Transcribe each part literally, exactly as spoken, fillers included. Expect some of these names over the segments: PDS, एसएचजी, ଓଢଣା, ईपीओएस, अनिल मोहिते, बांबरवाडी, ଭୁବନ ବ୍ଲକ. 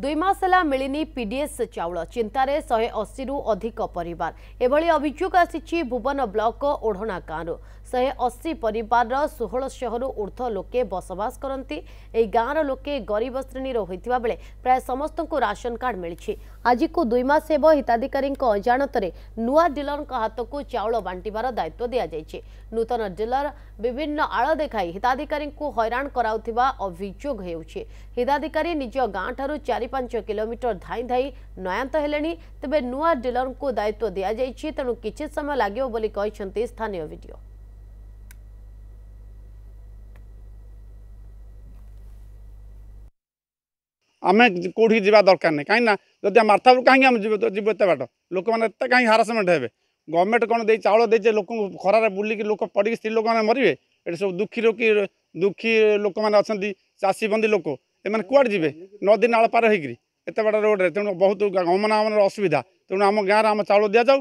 दुई मास हला मिलिनी पीडीएस चाउल चिंतार शहे अशी रु अधिक परिवार एभली अभियोग आसी भुवन ब्लॉक ओढ़णा गाँव शहे अशी परिवार सोलह सौ रु ऊर्ध्व लोके बसवास करती। एई गाँवर लोके गरीब श्रेणी होता बेले प्राय समस्त को राशन कार्ड मिली। आज को दुई मास हेब हिताधिकारी अजाणत नुआ डीलर हाथ को चाउल बांटिबार दायित्व दि जाइए। नूतन डीलर विभिन्न आड़ देखाई हिताधिकारी हैरान कराउथिबा अभियोग हेउछि। हिताधिकारी निज गाँ ठारू चार पाँच किलोमीटर धाई धाई नयांत हेलेनी, तबे नुआ डीलर को दायित्व दिया जाइछि। तेणु किछि समय लागियो बोली कहिसंती स्थानीय वीडियो। आमे कोठी जीवा दरकार नै काई ना जदी मारथाव काई हम जीव जीव ते बाट लोक माने ते काई हारासमेंट हेबे। गवर्नमेंट कोन दे चावल दे जे लोक खरा रे बुली कि लोक पड़ी स्त्री लोक माने मरिवे। एटा सब दुखी रोकी दुखी लोक माने अछंती चासी बंदी लोक एम कुआड़ जीवे नदी नाल पार होगी एत बड़ा रोड रे। तेणु बहुत गमनागमन असुविधा। तेणु आम गाँव में आम चाउल दि जाऊ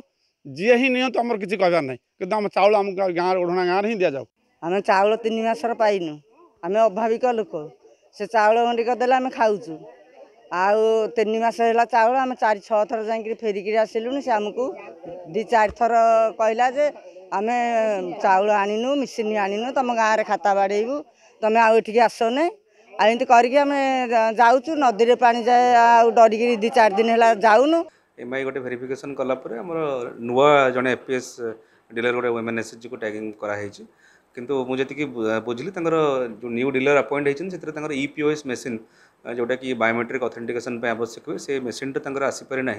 जी ही निंतु आम किसी कहबार ना कि आम चाउल आम गाँव ओढ़णा गाँव ही दि जाऊ। आम चाउल तीन मसर पाइनु आम अभाविक लोक से चाउल गंडी करदे आम खाऊ आस चाउल आम चार छः थर जा फेरिकी आसलुनि। से आमको दी चार थर कहला जे आम चाउल आणिनु मिशिन आणिनु तुम गाँव में खाता बाड़ेबू तुम आउटिक आस ना आमती करें नदी में पा जाए डरिकी दी चार दिन है जाऊन। एम आई गोटे भेरिफिकेसन कलापर आम नुआ जड़े एपीएस डीलर गोटे वेमेन एसएचजी को टैगिंग कराई कि मुझे बुझली जो न्यू डीलर अपॉइंट होती ईपीओएस मेसीन जोटा कि बायोमेट्रिक ऑथेंटिकेशन पे आवश्यक हुए से मेसीन टाइम आसीपारी ना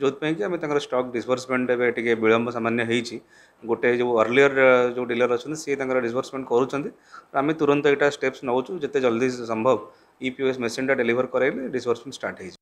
जो कि आम स्टॉक डिस्बर्समेंट टे विलंब सामान्य होती। गोटे जो अर्लीयर जो डीलर अच्छा सी डिस्बर्समेंट करें तुरंत यहाँ स्टेप्स नौचु जिते जल्दी संभव ईपीओएस मेसीन डेलीवर कराइले डिस्बर्समेंट स्टार्ट हो।